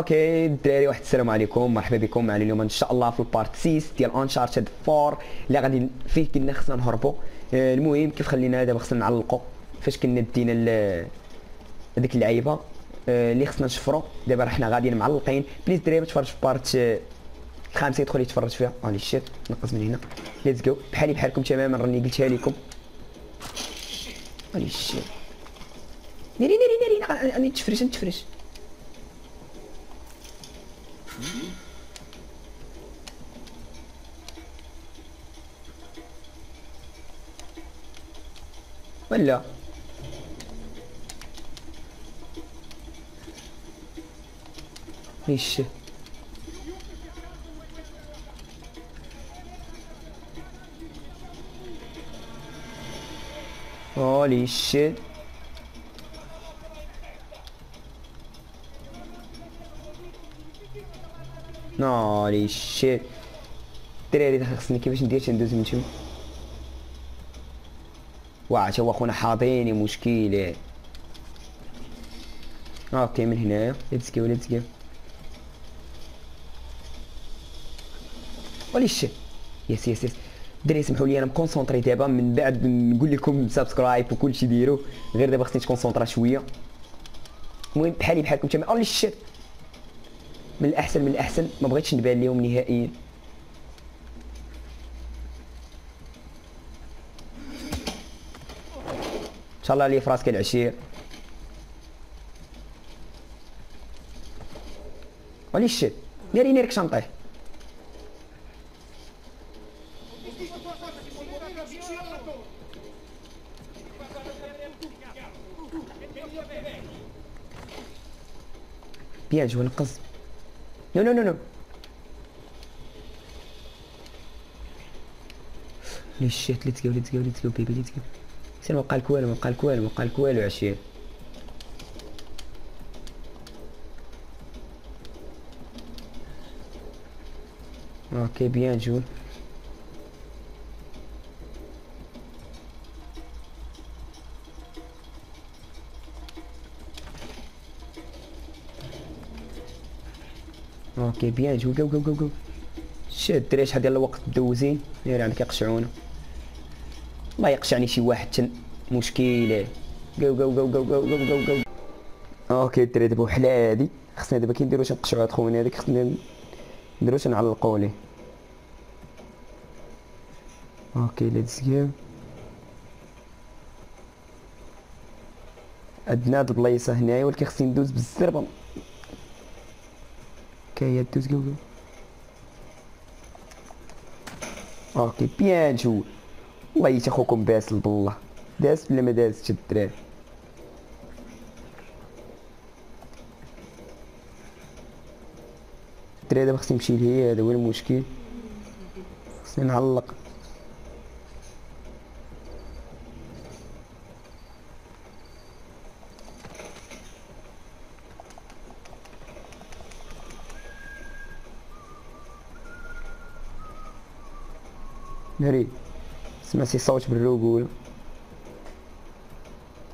اوكي الدراري، واحد السلام عليكم، مرحبا بكم معنا اليوم ان شاء الله في البارت 6 ديال انشارتد 4 اللي غادي فيه كنا خصنا نهربوا. المهم كيف خلينا دابا خصنا نعلقوا فاش كنا دينا هذيك اللعيبه اللي خصنا نشفروا. دابا راه حنا غاديين معلقين. بليز دراري تفرج في بارت 5 يدخل يتفرج فيها. اونلي شيت نقص من هنا. ليتس جو بحالي بحالكم تماما، راني قلتها لكم. اونلي شيت ناري ناري ناري، نتفرش ولا ايش هولي شيت. ناري شيت دراري، خصني كيفاش ندير باش ندوز من تما. واه تا هو خونا حاطيني مشكله. اوكي من هنايا ليتس جو ليتس جو. ولي شيت يس يس يس دراري، سمحوا لي انا مكونسونطري دابا. من بعد نقول لكم سبسكرايب وكلشي ديرو، غير دابا خصني نكونسونطرا شويه. المهم بحالي بحالكم تما. ولي شيت، من الاحسن من الاحسن ما بغيتش نبان ليهم نهائيا. ان شاء الله لي فراسك العشير. ولي شيت ناري ناري كشنطيه. بيان جو نقص. نو نو نو نو لي شيت. ليتس جو ليتس جو ليتس جو بيبي ليتس جو. سير ما بقى لك والو، ما بقى لك والو، ما بقى لك والو عشير. اوكي بيان جول. اوكي بيان جول. جو جو جو جو شاد الدراري، شحال ديال الوقت دوزين. يلاه عندك يقشعونا، الله يقشعني شي واحد تن مشكله. جو جو جو جو جو جو جو. اوكي الدراري دابا وحلا هادي خصنا دابا كي نديروش نقشعو هاد خونا هذاك، خصنا نديروش نعلقو ليه. اوكي ليتس جو. عندنا هاد البلايصه هنايا ولكن خصني ندوز بالزربه. كايا دوز جو جو. اوكي بيان جو. الله يتا خوكم باسل بالله. داز ولا ما دازتش الدراري؟ الدراري دابا خصني نمشي لهي، هذا هو المشكل. خصني نعلق. ناري سمع شي صوت بالرجول.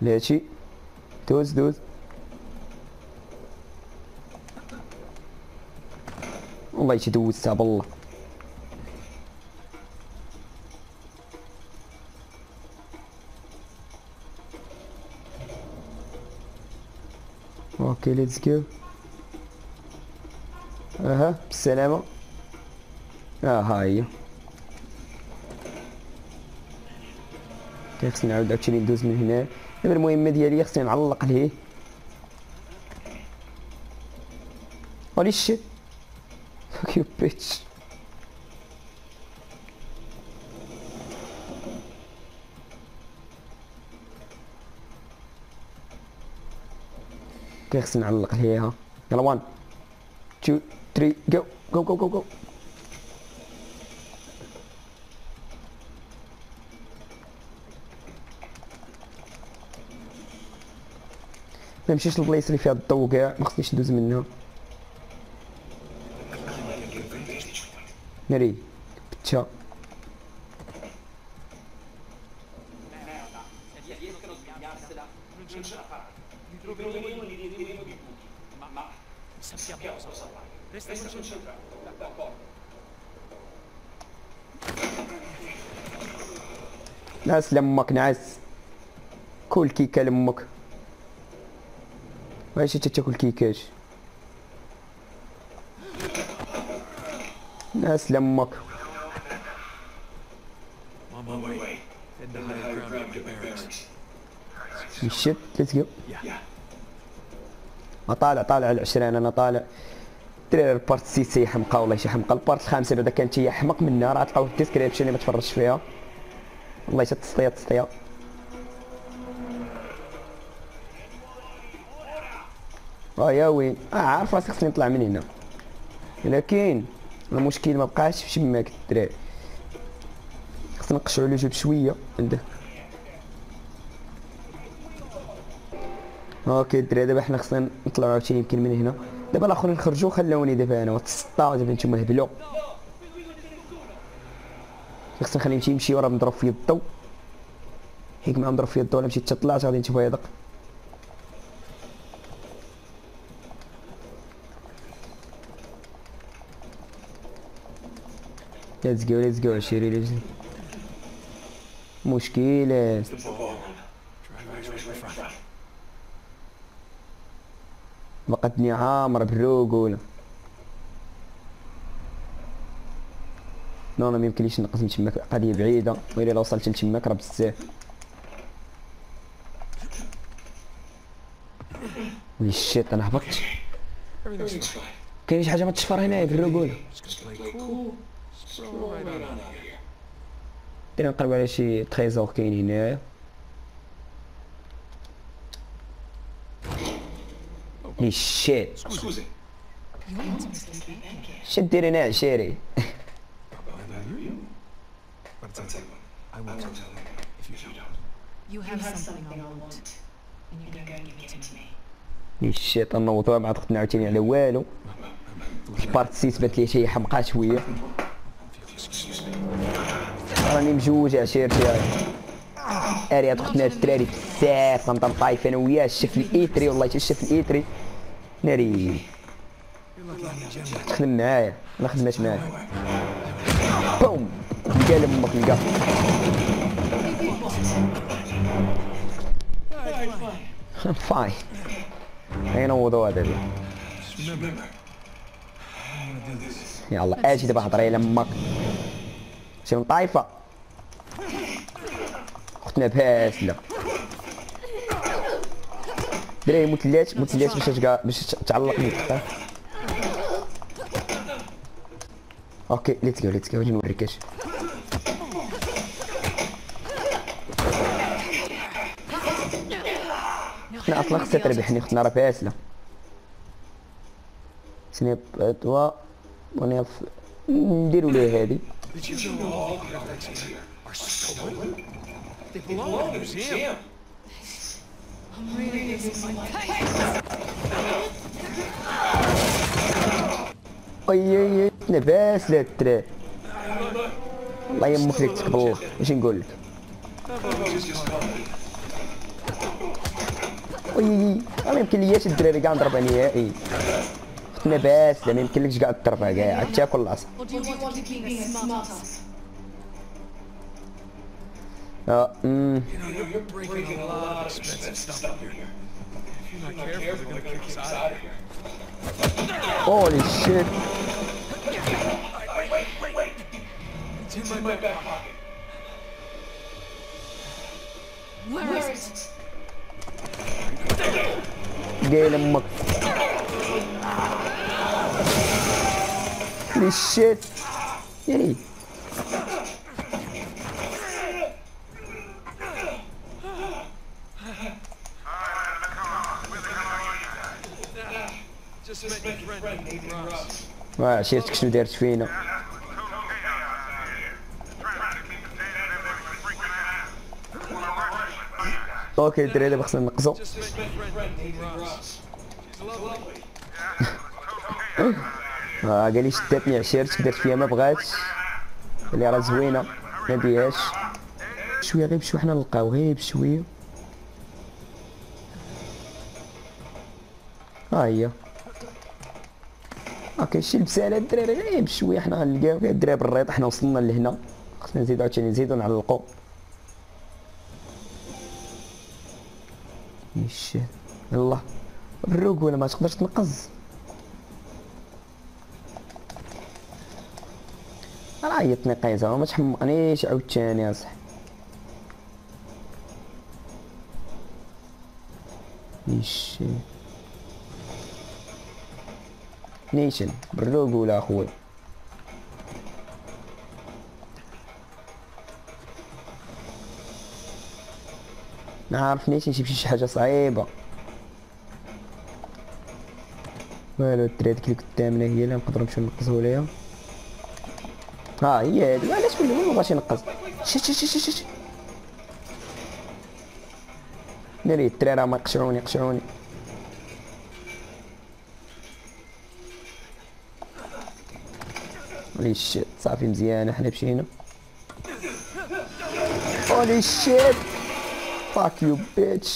لهادشي دوز دوز. والله يتدوزتها بالله. اوكي ليتس جو. اها بالسلامه. ها هي خصني نعاود داكشي اللي ندوز من هنا. دابا المهمه ديالي خصني نعلق ليه. ولي شيت فك يو بيتش. خصني نعلق ليها. يلا 1 2 3 جو جو جو جو جو. ما نمشيش للبلايص اللي فيها الضو كاع، ما خصنيش ندوز منها. ناري بتشا. Sappiamo salvarlo. Resta concentrato. D'accordo. نعس لامك، نعس كل كيكه لامك، ماشي تاكل كيكات. نعس لامك. شيت ليتس جو. ما طالع على 20. انا طالع الدراري البارت 6 هي حمقى والله، شي حمقى. البارت 5 بعدا كانت هي حمق منها، راه تلقاو في الديسكريبشن اللي ما تفرجش فيها. والله حتى التصطيات يا وين. عارف راسي خصني نطلع من هنا، لكن المشكل ما بقاش في شماك الدراري. خصنا نقشعو على جيب شويه عنده. اوكي الدراري دابا حنا خصنا نطلعو عاوتاني يمكن من هنا. دابا الاخرين خرجوا خلاوني دابا انا وتسطا. دابا نتوما هبلوا، خصني نخليه يمشي ورا نضرب فيه الضو. هيك ما نضرب فيه الضو ولا مشيت طلعت غادي نشوفو يضق. ليتس جو عشيري. ليتس جو مشكلة. بقتني عامرة بالرجولة. لا ما يمكنليش نقص من تماك، قضية بعيدة. وإلا إلا وصلت لتماك راه بزاف. وي الشيط أنا هبطت. كاين شي حاجة ما تشفر هنايا بالرجولة. دير نقلبو على شي تريزور كاين هنايا. لي شيت شد دير هنا عشيري. لي شيت النوطة ما عاد عاوتاني على والو. البارت 6 بات لي شي حمقى شوية، راني مجوج عشيرتي. اري هاد خوتنا الدراري بزاف غنضرب طايف انا وياه. شاف الايتري والله حتى شاف الايتري ناري. تخدم معايا ما خدماش معايا. بوم لقا لامك لقا. فاين هاي نوضوا هذا يلا. اجي دابا هضري لامك. شي من طايفه اختنا باسله. دراري متلات باش تعلق لي القطار. اوكي ليتس جو غادي نوريك اش. انا اصلا خصني تربحني اختنا راه باسله. سنيب توا ونيف نديرو ليه هادي. ايييي نباس لا الدراري. الله يمك ليك تكبر الله. واش نقول لك؟ ايييي ما يمكن لياش الدراري كاع نضربها نهائي. اختنا باسله ما يمكنلكش كاع تضربها كاع، عاد تاكل العصا. Holy shit. Wait. It's in my back pocket. Where is it? Get him up. Holy shit. Yay. واه شيرتك شنو دارت فينا. اوكي الدراري دابا خصنا نقزو. قال لي شداتني عشيرتك دارت فيها ما بغاتش. قال لي راه زوينه ما بيهاش. شويه غير بشويه حنا نلقاو غير بشويه. ها هي ما كاينش بساله الدراري، غير بشويه حنا غنلقاو كاع الدراري بالريط. حنا وصلنا لهنا، خصنا نزيدو عاوتاني نزيدو نعلقو. ايش يلا الروق ولا ما تقدرش تنقز. راه هي التنقيزه زعما، ما تحمقنيش عاوتاني اصاحبي. ايش نيشان بالروق ولا اخويا. ما عرفنيش نجيب شي حاجه صعيبه والو. الدراري هاديك اللي قدامنا هي اللي نقدرو نمشيو نقزو ليها. ها هي هادي، علاش كل ما بغاش ينقز. شت ناري الدراري راهم يقشعوني يقشعوني. ولي الشيت صافي مزيانه، حنا مشينا. ولي الشيت fuck you bitch.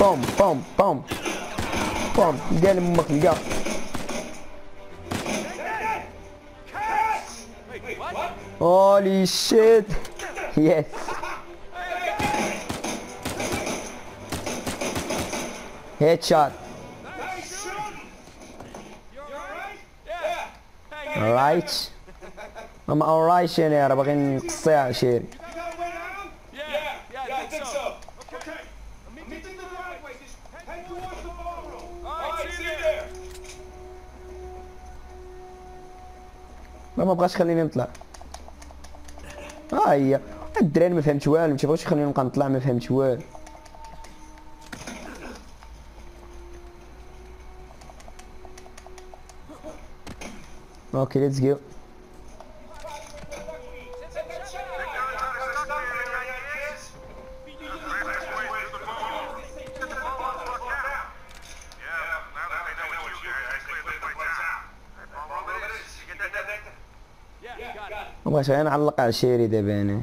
بوم بوم بوم بوم، لقا لمك لقا. هولي شيت يس. هيد شوت. رايت I'm alright شيري، راه باغي نقصيها شيري. ما بغاش يخليني نطلع. ها هي الدراري ما فهمت والو، ما تيبغيوش يخليني نبقى نطلع، ما فهمت والو. اوكي ليتس جو. بغيت غير نعلق على شيري دابا انا.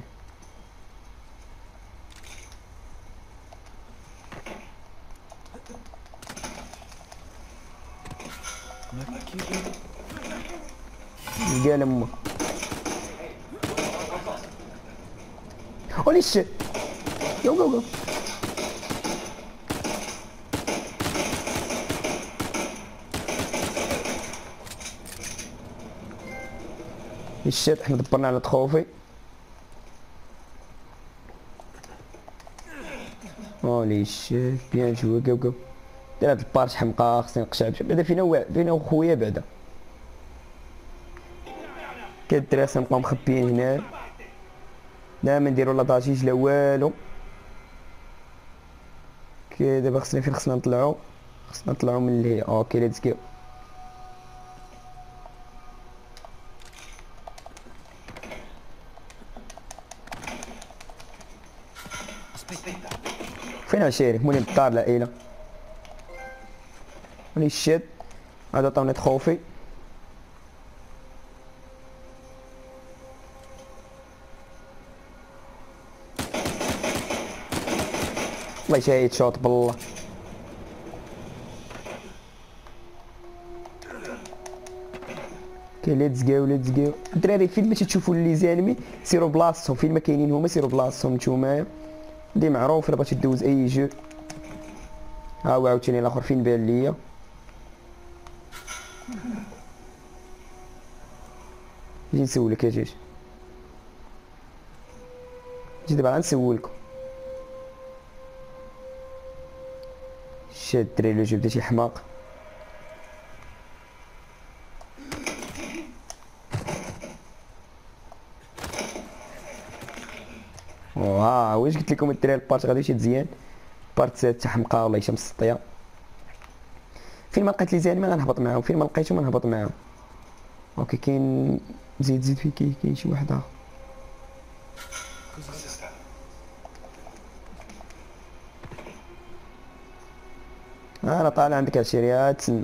لقا لما هولي شيت جو جو جو. الشيت حنا دبرنا على تخوفي. هولي الشيت بيان جوا جو جو. دير هاد البارش حمقا، خصني نقشع بعدا. فينا خويا بعدا كاع الدراري نبقاو مخبيين هنا، لا ما نديرو لا ضجيج لا والو. كي دابا خصني فين خصنا نطلعو، خصنا نطلعو من لهي. اوكي ليتس جو. فين شيري؟ مولي الدار العائله. هولي شيت هذا عطاوني تخوفي. والله شايت شوط بالله. كي ليتس جو ليتس جو. الدراري فين ما تشوفوا لي زانمي سيروا بلاصتهم، فين ما كاينين هما سيروا بلاصتهم نتوما. دي معروف الا بغيتي دوز اي جو. ها هو عاوتاني الاخر فين بان ليا. جي نسولك يا جيج، جي دابا غنسولكم. شاد الدراري لو جو بدا تيحماق. وها واش قلت لكم الدراري البارت غادي يمشي مزيان. البارت تاع حمقى والله شي مسطيه. فين ما لقيت لي زين ما غنهبط معاهم، فين ما لقيتو ما نهبط معاهم. اوكي كاين زيد فيه كاين شي واحد اخر. انا طالع عندك عشريات سن.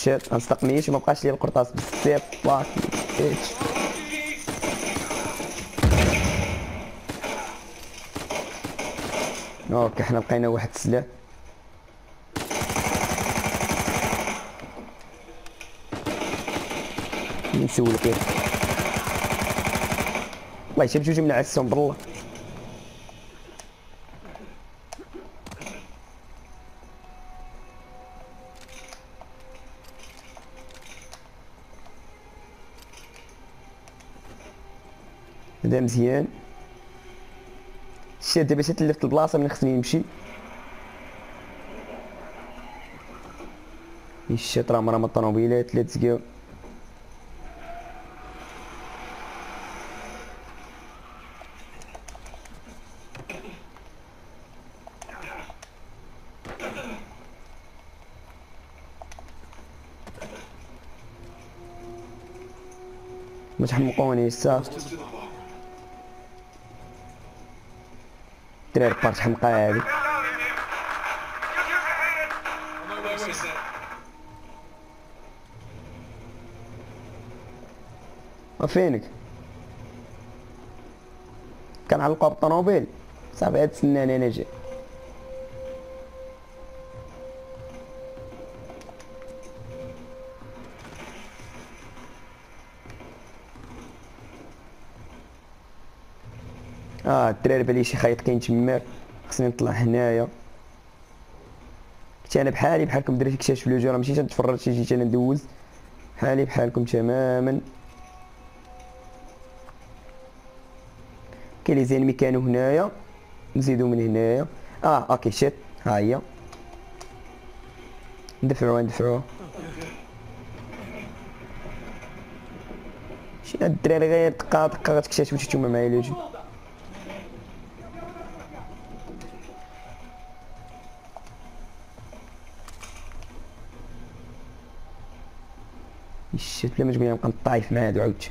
شيت ما استقنيش، ما بقاش لي القرطاس بالسيف باك اتش. اوكي حنا لقينا واحد السلاح. نسولك الله يشب جوج من عسهم بالله. هذا مزيان. شتي دابا تلفت البلاصه من خصني نمشي. الشيط راه مرام الطوموبيلات ليتس جو. ما تحمقوني صافي الدراري بارت حمقه هادي. وفينك كنعلقها بالطوموبيل صافي عاد تسناني انا جاي. الدراري بالي شي خيط كاين تماك، خصني نطلع هنايا. كنت انا بحالي بحالكم درت اكتشاف في لوجو، راه ماشي تنتفرج شي جيت انا ندوز بحالي بحالكم تماما. كاين لي زينمي كانوا هنايا، نزيدو من هنايا. اوكي شيت ها هي ندفعو. شي الدراري غير دقه دقه غتكتشفوا نتوما معايا لوجو. الشيت بلا ما تقول لي نبقى نطايف مع هادو عاودتي.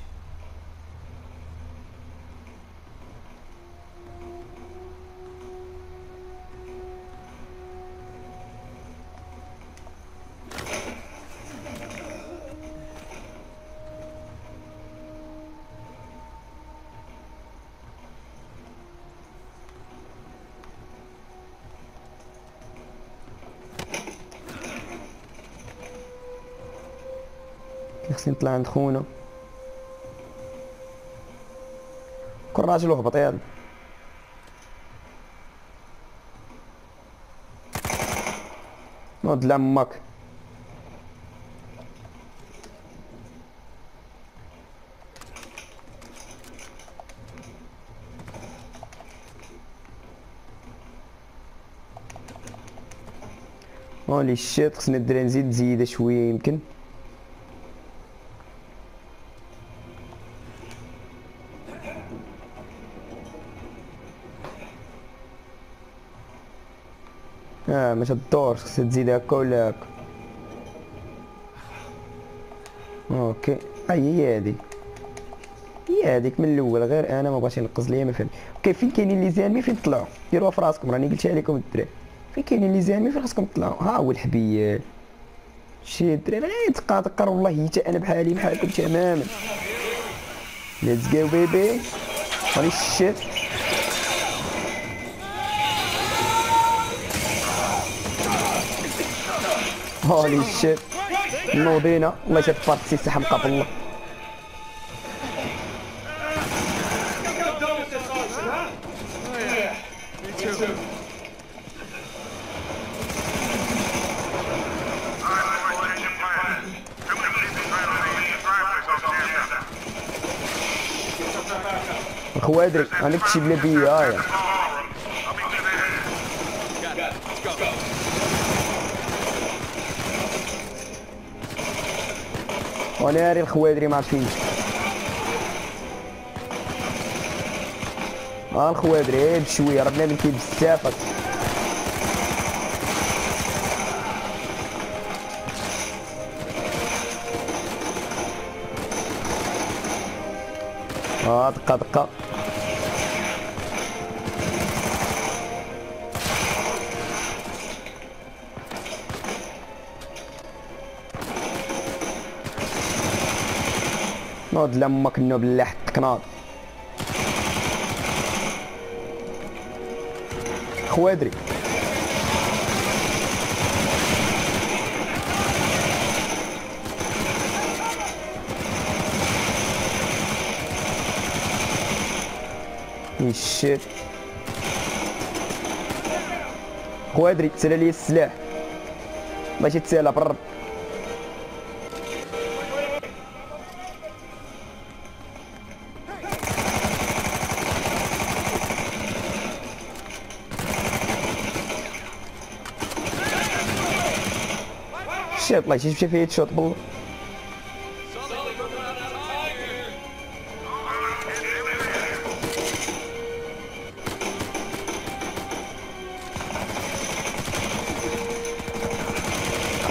خصني نطلع عند خونا. كون راجل وهبط يلا. نوض لعمك. هولي الشيط خصني الدراري نزيد زيدة شوية يمكن. ما تدورش خصك تزيد هكا ولا هكا. اوكي هي هادي هي هاديك من الاول، غير انا ما بغاش ينقص ليا ما فهمتش. اوكي فين كاينين لي زانمي فين طلعوا؟ ديروها في راسكم راني قلتها لكم الدراري. فين كاينين لي زانمي فين خاصكم تطلعوا؟ ها هو الحبيب شي الدراري غير تقاطقر والله حتى انا بحالي بحالكم تماما. ليتس جو بيبي هاني شيت. هولي شيت نوضينا والله جات بارتي سي حمقى بالله. الخوادري انا كتشي بلا بيا هايا. وانا اري الخوادري ما فيه. الخوادري ايه بشويه راه بنادم كيبزاف. دقه دقه نوض لامك النوب اللي حقك نوض خوادري. الشيت خوادري تسالى لي السلاح ماشي تسالى بالرب. الشيت الله يجيب شي فيه شوط بالله.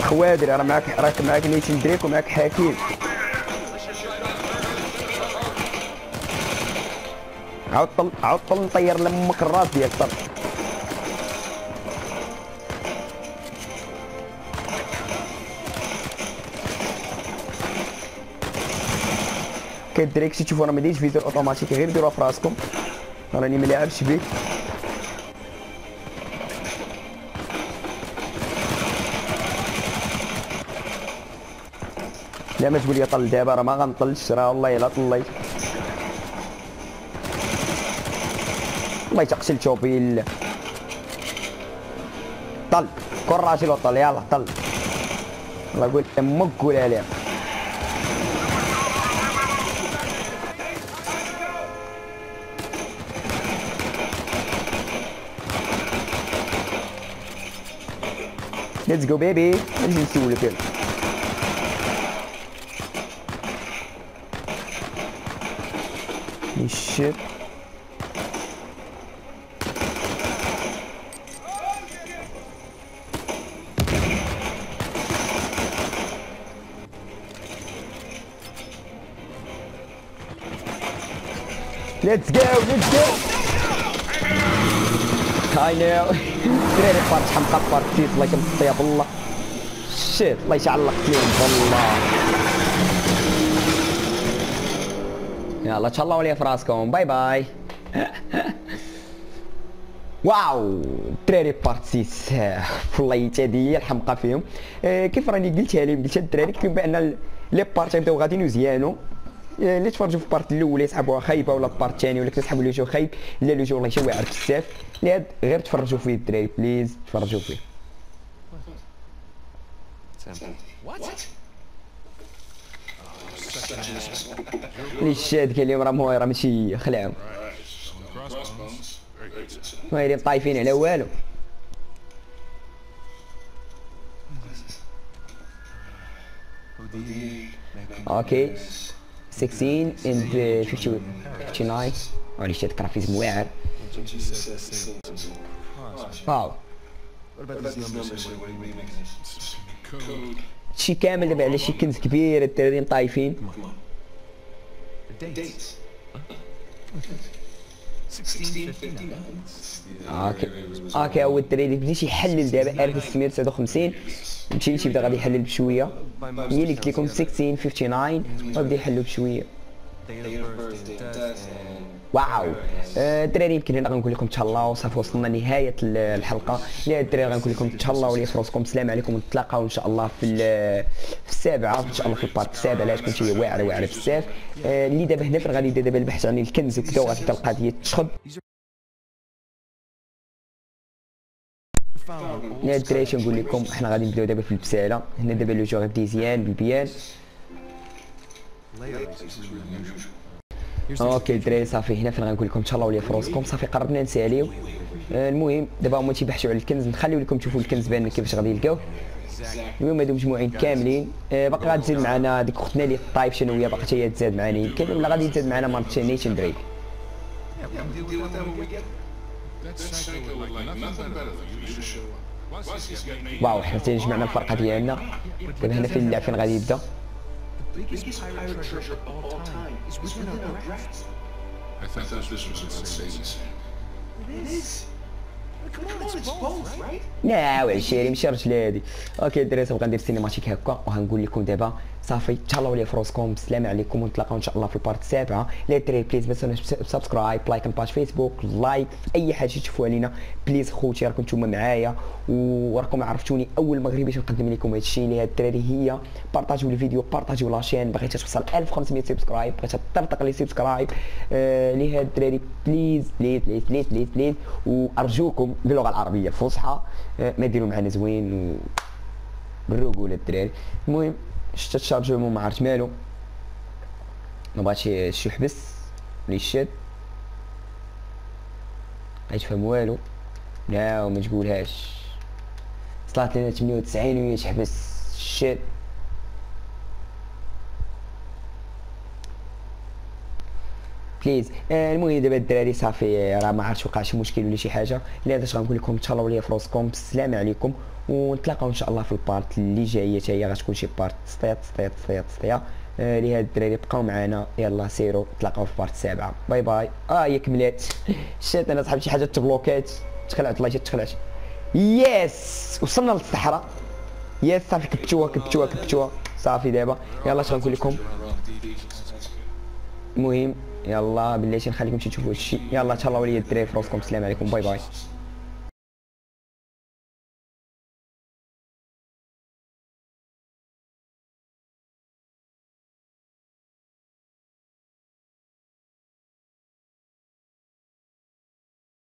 خوادري راه معاك، راك معاك نيتين دريك ومعاك حكيم. عطل عطل نطير لامك الراس ديالك طب. كاين الدراري كنتي تشوفوا راه ما دايرش فيزور اوتوماتيك، غير ديروها في راسكم. راني ما لعبش بيه. لا ما تقول لي طل دابا راه ما غنطلش، راه والله الا طليت والله تقتل توبيل. طل كون راسي لو طل، يلاه طل والله قول امك قولها ليها. ليتس جو بيبي نجي نسولك يلا. الشيت ليتس جو ليتس جو هاي ناو دراري فار شحال مقطر كيف الله كنطيب بالله. الشيت الله يتعلق فيهم بالله. يلا تهلاو ليا في راسكم، باي باي. واو الدراري بارتي والله حتى هي الحمقى فيهم. كيف راني قلتها لهم، قلتها للدراري كيف بان لي بارتي بداو غاديين وزيانو. اللي تفرجوا في البارت الاول يسحبوها خايبه، ولا البارت الثاني ولا كتسحبوا لي جو خايب، لا لو جو والله شي واعر بزاف. لهاد غير تفرجوا فيه الدراري بليز، تفرجوا فيه. لي الشاد قال لهم راه مويره ماشي خلعهم، وايلين طايفين على والو. اوكي 16 اند 59 ولي الشاد كرافيزم واعر. واو شي كامل دابا على شي كنز كبير الدراري طايفين. اوكي هو الدراري بدا تيحلل دابا 1659 ماشي اللي تيبدا غادي يحلل بشويه، هي اللي قلت لكم 1659 غادي يحلوا بشويه. واو الدراري يمكن هنا غنقول لكم تهلاو، صافي وصلنا لنهايه الحلقه. لا الدراري غنقول لكم تهلاو لي فراسكم، السلام عليكم، ونتلاقاو ان شاء الله في السابعه ان شاء الله في البارت السابع. علاش كنت هي واعره واعره بزاف. اللي دابا هنا فين غادي يبدا دابا البحث عن الكنز وكذا، وغادي تلقى القضيه تشخب. لا الدراري نقول لكم حنا غادي نبداو دابا في البساله. هنا دابا لو جو غيبدا يزيان بالبيان. اوكي الدراري صافي هنا فين غنقول لكم تهلاو ليا في راسكم، صافي قربنا نساليو. المهم دابا هما تيبحثوا على الكنز، نخليو لكم تشوفوا الكنز بان كيفاش غادي يلقاوه. المهم هادو مجموعين كاملين. باقي غادي تزيد معنا ديك اختنا اللي طايب شنويه، باقي حتى هي تزاد معنا يمكن، ولا غادي تزاد معنا مارتي نيشن دريك. واو حتى جمعنا الفرقه ديالنا. دابا هنا فين اللعب فين غادي يبدا؟ لا وعشيري ماشي رجل هادي. اوكي الدراري تبغى ندير سينماتيك هكا وغنقول لكم دابا صافي. تهلاو ليا في راسكم، بالسلامه عليكم، ونتلاقاو ان شاء الله في البارت 7. لي دراري بليز ما تنساوش سبسكرايب، لايك على باج فيسبوك، لايك اي حاجه تشوفوا علينا بليز خوتي، راكم نتوما معايا وراكم عرفتوني اول مغربي تنقدم لكم هذا الشيء اللي هاد الدراري. هي بارطاجيو الفيديو، بارطاجيو لاشين، بغيت توصل 1500 سبسكرايب، بغيت تطرطق لي سبسكرايب لهاد الدراري بليز بليز بليز بليز بليز بليز. وارجوكم باللغه العربيه الفصحى ما ديروا معنا زوين بالرجوله الدراري. المهم شتا تشارجو ما عرفت مالو، ما بغاتش شي يحبس ولا يشد، بقيت فهم والو. لا وما تقولهاش طلعت لنا 98 وهي تحبس الشد. بليز المهم دابا الدراري صافي راه ما عرفتش وقع شي مشكل ولا شي حاجه. الا داش غنقول لكم تهلاو ليا في راسكم، بالسلامه عليكم، ونتلاقاو ان شاء الله في البارت اللي جايه. حتى هي غتكون شي بارت سطيط لهاد الدراري. بقاو معنا، يلا سيروا نتلاقاو في بارت 7. باي باي. هي كملات شات انا صاحبي شي حاجه تبلوكات، تخلعت الله تخلعت. يس وصلنا للصحراء. يس صافي كبتوها صافي. دابا يلا اش غنقول لكم، المهم يلا بالله شي نخليكم شي تشوفوا هادشي. يلا تهلاو ليا الدراري في راسكم، السلام عليكم، باي باي.